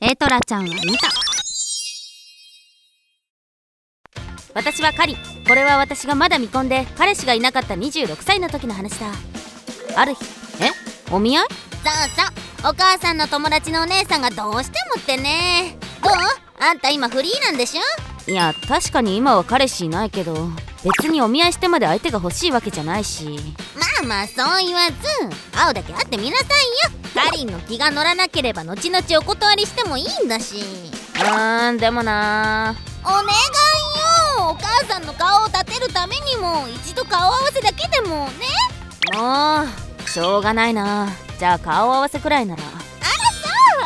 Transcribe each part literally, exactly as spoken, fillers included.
エトラちゃんは見た。私はカリ。これは私がまだ未婚で彼氏がいなかったにじゅうろくさいの時の話だ。ある日、えお見合い？そうそう、お母さんの友達のお姉さんがどうしてもってね。どう？あんた今フリーなんでしょ？いや、確かに今は彼氏いないけど、別にお見合いしてまで相手が欲しいわけじゃないし。まあまあそう言わず、会うだけ会ってみなさいよ。カリンの気が乗らなければ後々お断りしてもいいんだし。うーん、でもなー、お願いよ、お母さんの顔を立てるためにも一度顔合わせだけでもね。もうしょうがないな。じゃあ顔合わせくらいなら。あらそう、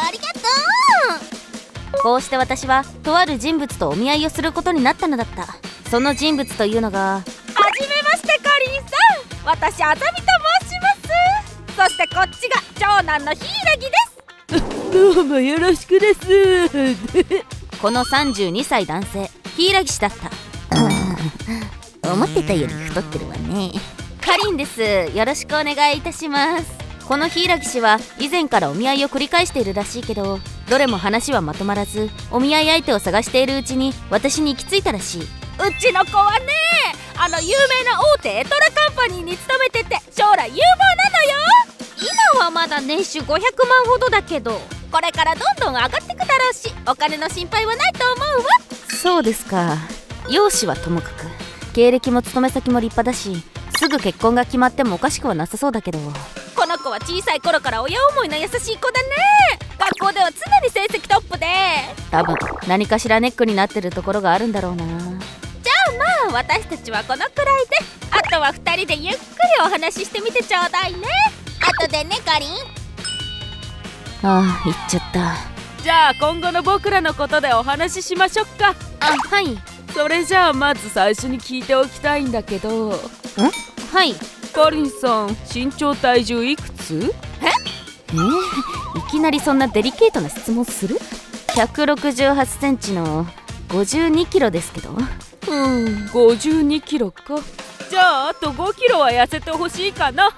ありがとう。こうして私はとある人物とお見合いをすることになったのだった。その人物というのが、はじめましてカリンさん、私あざみと申します。そしてこっちが長男のヒイラギです。どうもよろしくです。このさんじゅうにさい男性、ヒイラギ氏だった。思ってたより太ってるわね。カリンです。よろしくお願いいたします。このヒイラギ氏は以前からお見合いを繰り返しているらしいけど、どれも話はまとまらず、お見合い相手を探しているうちに私に行き着いたらしい。うちの子はね、あの有名な大手エトラカンパニーに勤めてて将来有望なのよ。今はまだ年収ごひゃくまんほどだけど、これからどんどん上がってくだろうし、お金の心配はないと思うわ。そうですか。容姿はともかく経歴も勤め先も立派だし、すぐ結婚が決まってもおかしくはなさそうだけど、この子は小さい頃から親思いの優しい子だね。学校では常に成績トップで、多分何かしらネックになってるところがあるんだろうな。私たちはこのくらいで、あとはふたりでゆっくりお話ししてみてちょうだいね。あとでねカリン。ああ、言っちゃった。じゃあ今後の僕らのことでお話ししましょうか。あ、はい。それじゃあまず最初に聞いておきたいんだけど。ん？はい。カリンさん、身長体重いくつ？え？えー、いきなりそんなデリケートな質問する？ひゃくろくじゅうはちセンチのごじゅうにキロですけど。うん、ごじゅうにキロか。じゃああとごキロは痩せてほしいかな。は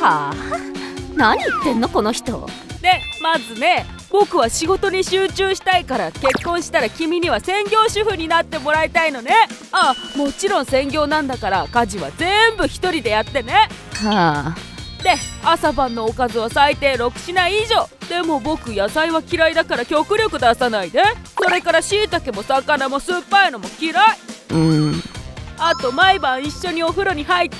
あ、何言ってんのこの人。で、まずね、僕は仕事に集中したいから、結婚したら君には専業主婦になってもらいたいのね。ああ、もちろん専業なんだから家事は全部一人でやってね。はあ。で、朝晩のおかずは最低ろくしない以上。でも僕野菜は嫌いだから極力出さないで。それからしいたけも魚も酸っぱいのも嫌い。うん。あと毎晩一緒にお風呂に入って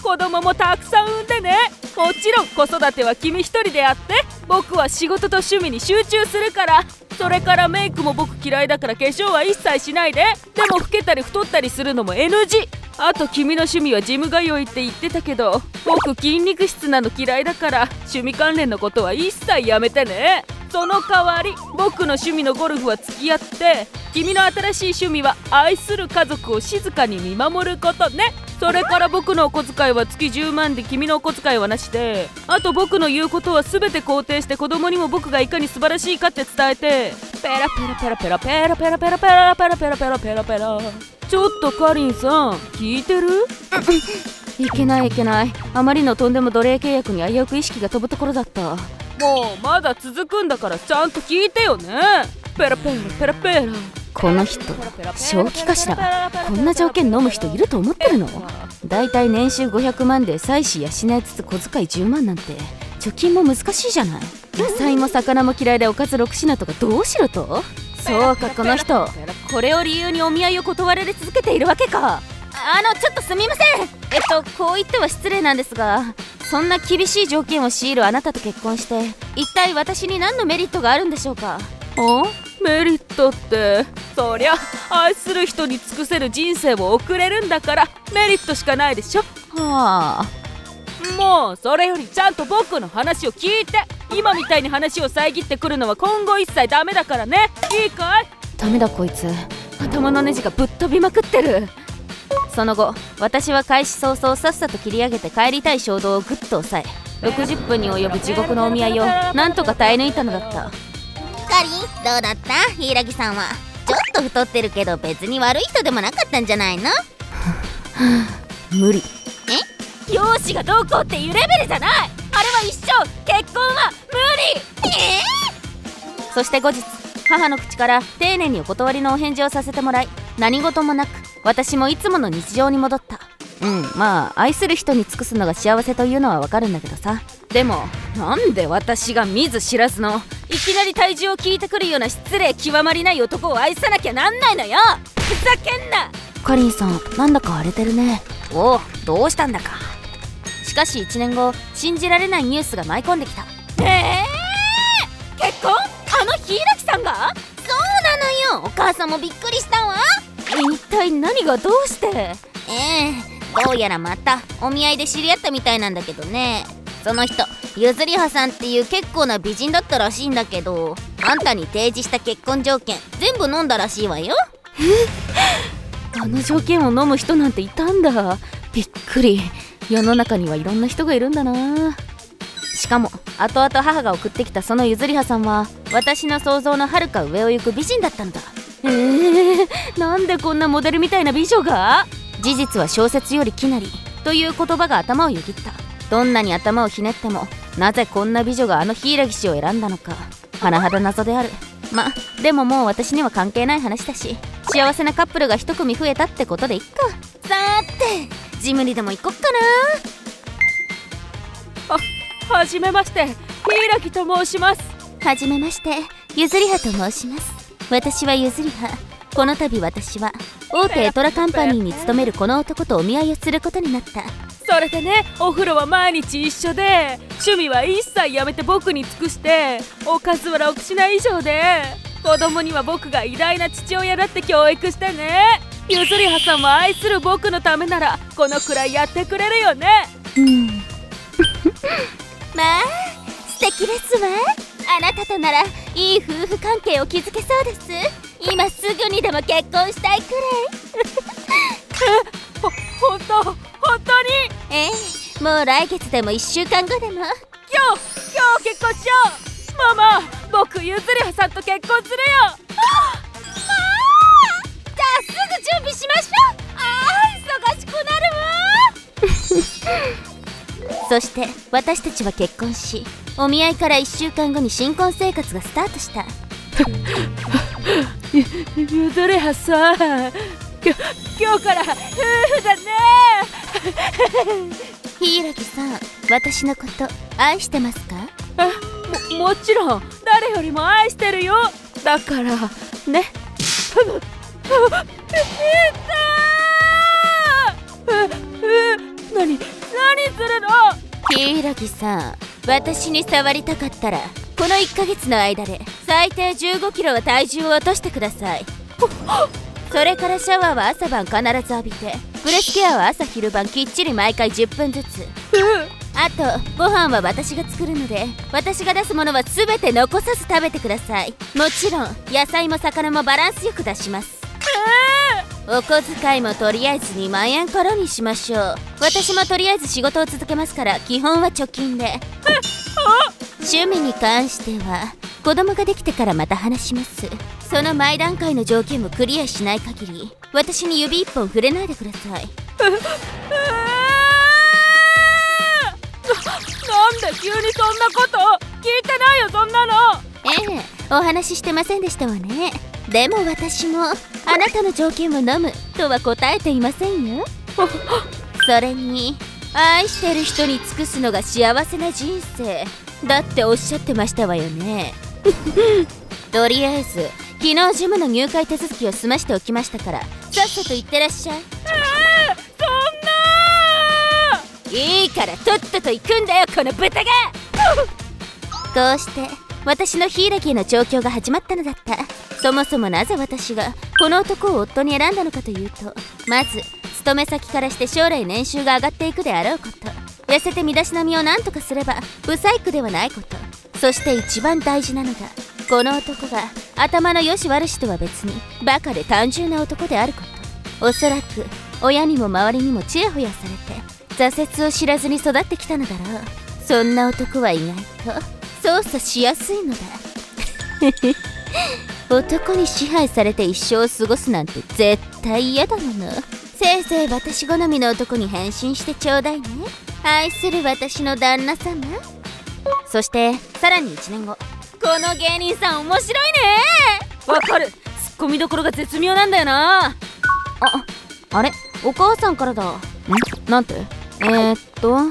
子供もたくさん産んでね。もちろん子育ては君一人でやって。僕は仕事と趣味に集中するから。それからメイクも僕嫌いだから化粧は一切しないで。でも老けたり太ったりするのも エヌジー。あと君の趣味はジム通いって言ってたけど、僕筋肉質なの嫌いだから趣味関連のことは一切やめてね。その代わり僕の趣味のゴルフは付き合って、君の新しい趣味は愛する家族を静かに見守ることね。それから僕のお小遣いは月じゅうまんで、君のお小遣いはなしで、あと僕の言うことは全て肯定して、子供にも僕がいかに素晴らしいかって伝えて。ペラペラペラペラペラペラペラペラペラペラペラペラ。ちょっとカリンさん、聞いてる？いけないいけない、あまりのとんでも奴隷契約に危うく意識が飛ぶところだった。もうまだ続くんだからちゃんと聞いてよね。ペラペラペラペラ。この人正気かしら。こんな条件飲む人いると思ってるの？だいたい年収ごひゃくまんで妻子養いつつ小遣いじゅうまんなんて貯金も難しいじゃない。野菜も魚も嫌いでおかずろくしなとかどうしろと。そうか、この人これを理由にお見合いを断られ続けているわけか。あの、ちょっとすみません。えっとこう言っては失礼なんですが、そんな厳しい条件を強いるあなたと結婚して一体私に何のメリットがあるんでしょうか？おメリットって、そりゃ愛する人に尽くせる人生を送れるんだからメリットしかないでしょ。はあ、もうそれよりちゃんと僕の話を聞いて。今みたいに話を遮ってくるのは今後一切ダメだからね。いいかい？ダメだこいつ、頭のネジがぶっ飛びまくってる。その後私は開始早々さっさと切り上げて帰りたい衝動をぐっと抑え、ろくじゅっぷんに及ぶ地獄のお見合いをなんとか耐え抜いたのだった。カリン、どうだった？ヒイラギさんはちょっと太ってるけど別に悪い人でもなかったんじゃないの？無理。え？容姿がどうこうっていうレベルじゃない。あれは一生、結婚は無理。えーそして後日、母の口から丁寧にお断りのお返事をさせてもらい、何事もなく私もいつもの日常に戻った。うん、まあ愛する人に尽くすのが幸せというのはわかるんだけどさ。でもなんで私が見ず知らずのいきなり体重を聞いてくるような失礼極まりない男を愛さなきゃなんないのよ。ふざけんな。かりんさん、なんだか荒れてるね。おお、どうしたんだか。しかしいちねんご、信じられないニュースが舞い込んできた。ええー、結婚？あの柊さんが？そうなのよ、お母さんもびっくりしたわ。一体何がどうして？ええー、どうやらまたお見合いで知り合ったみたいなんだけどね。その人、ゆずりはさんっていう結構な美人だったらしいんだけど、あんたに提示した結婚条件全部飲んだらしいわよ。えあの条件を飲む人なんていたんだ。びっくり。世の中にはいろんな人がいるんだな。しかも後々母が送ってきたそのゆずりはさんは、私の想像のはるか上を行く美人だったんだ。えー、なんでこんなモデルみたいな美女が？事実は小説よりきなりという言葉が頭をよぎった。どんなに頭をひねっても、なぜこんな美女があの柊氏を選んだのか、甚だ謎である。ま、でももう私には関係ない話だし、幸せなカップルが一組増えたってことでいっか。さーて、ジムにでも行こっかな。は、はじめまして、柊と申します。はじめまして、ゆずりはと申します。私はゆずりは。この度私は大手エトラカンパニーに勤めるこの男とお見合いをすることになった。それでね、お風呂は毎日一緒で、趣味は一切やめて僕に尽くして、おかずはろく品以上で、子供には僕が偉大な父親だって教育してね。ゆずりはさんは愛する僕のためならこのくらいやってくれるよね。うん。まあ素敵ですわ。あなたとならいい夫婦関係を築けそうです。今すぐにでも結婚したいくらい。え、ほ、ほんと、ほんとに？ええ、もう来月でもいっしゅうかんごでも。今日、今日結婚しよう。ママ、僕ゆずりはさんと結婚するよ。あっ、まあ、じゃあすぐ準備しましょう。ああ、忙しくなるわ。そして私たちは結婚し、お見合いからいっしゅうかんごに新婚生活がスタートした。ゆ, ゆずりはさん、きょ今日から夫婦だね。柊さん、私のこと愛してますか？え、も、もちろん誰よりも愛してるよ。だからね。なに、何するの？柊さん、私に触りたかったらこのいっかげつの間で最低じゅうごキロは体重を落としてください。それからシャワーは朝晩必ず浴びて、ブレスケアは朝昼晩きっちり毎回じゅっぷんずつ。あとご飯は私が作るので、私が出すものは全て残さず食べてください。もちろん野菜も魚もバランスよく出します。お小遣いもとりあえずにまんえんからにしましょう。私もとりあえず仕事を続けますから、基本は貯金で。趣味に関しては子供ができてからまた話します。その前段階の条件もクリアしない限り、私に指一本触れないでください。な, なんで急にそんなこと聞いてないよ、そんなの。ええ、お話ししてませんでしたわね。でも私もあなたの条件を飲むとは答えていませんよ。それに、愛してる人に尽くすのが幸せな人生だっておっしゃってましたわよね。とりあえず昨日ジムの入会手続きを済ましておきましたから、さっさと行ってらっしゃい。えー、そんないいからとっとと行くんだよ、この豚が。こうして私の柊への調教が始まったのだった。そもそもなぜ私がこの男を夫に選んだのかというと、まず勤め先からして将来年収が上がっていくであろうこと、痩せて身だしなみをなんとかすればブサイクではないこと、そして一番大事なのが、この男が頭の良し悪しとは別にバカで単純な男であること。おそらく親にも周りにもちやほやされて、挫折を知らずに育ってきたのだろう。そんな男は意外と操作しやすいのだ。男に支配されて一生を過ごすなんて絶対嫌だもの。せいぜい私好みの男に変身してちょうだいね、愛する私の旦那様。そしてさらにいちねんご、この芸人さん面白いね。わかる。ツッコミどころが絶妙なんだよな。あ、あれお母さんからだ。んなんてえー、っとあ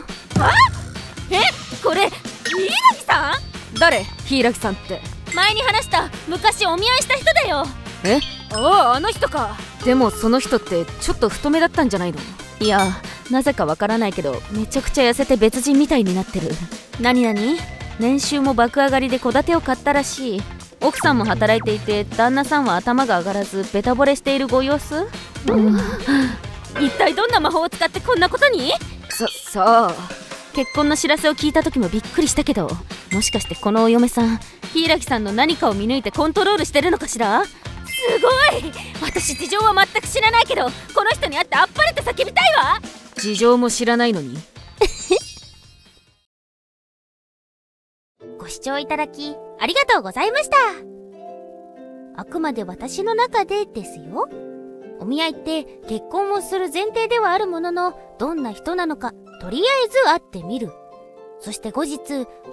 えこれ柊さん。誰柊さんって。前に話した昔お見合いした人だよ。えああ、あの人か。でもその人ってちょっと太めだったんじゃないの。いやなぜかわからないけどめちゃくちゃ痩せて別人みたいになってる。なになに。年収も爆上がりで戸建てを買ったらしい。奥さんも働いていて旦那さんは頭が上がらずベタ惚れしているご様子、うん、一体どんな魔法を使ってこんなことに。そそう結婚の知らせを聞いた時もびっくりしたけど、もしかしてこのお嫁さん柊さんの何かを見抜いてコントロールしてるのかしら。すごい。私事情は全く知らないけどこの人に会ってあっぱれと叫びたいわ。事情も知らないのに。ご視聴いただきありがとうございました。あくまで私の中でですよ。お見合いって結婚をする前提ではあるものの、どんな人なのかとりあえず会ってみる。そして後日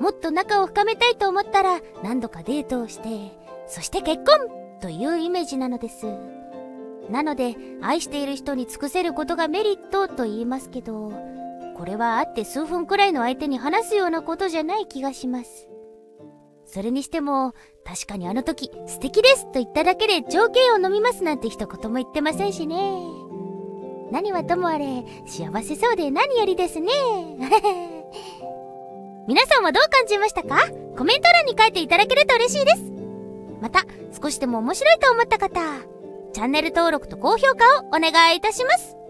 もっと仲を深めたいと思ったら何度かデートをして、そして結婚というイメージなのです。なので愛している人に尽くせることがメリットと言いますけど、これは会って数分くらいの相手に話すようなことじゃない気がします。それにしても確かにあの時素敵ですと言っただけで条件を飲みますなんて一言も言ってませんしね。何はともあれ幸せそうで何よりですね。皆さんはどう感じましたか？コメント欄に書いていただけると嬉しいです。また、少しでも面白いと思った方、チャンネル登録と高評価をお願いいたします。